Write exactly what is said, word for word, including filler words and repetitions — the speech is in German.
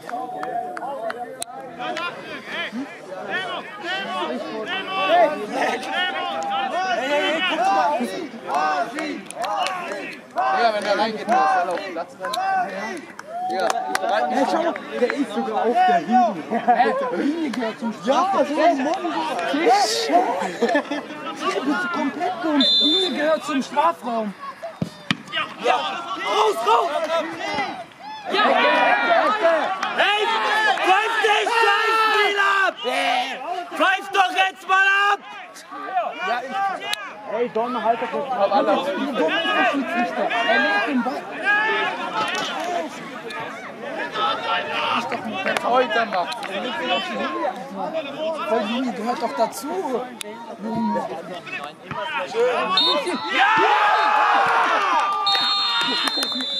Ja, wenn der reingeht, muss er auf den Platz rennen. Ja, hey, schau mal, der ist sogar auf der Linie. Der Linie gehört zum Strafraum. Ja, so ein Mongo. Hier bist komplett dumm. Linie gehört zum Strafraum. Ja, raus, raus! Ja, hey, pfeif den Scheißspiel ab! Pfeif doch jetzt mal ab! Ja, ich... Ey, Donner, halt doch nicht. Aber anders. Donner ist der Schiedsrichter. Er legt den Ball. Heute macht. Voll Linie gehört doch dazu. Ja!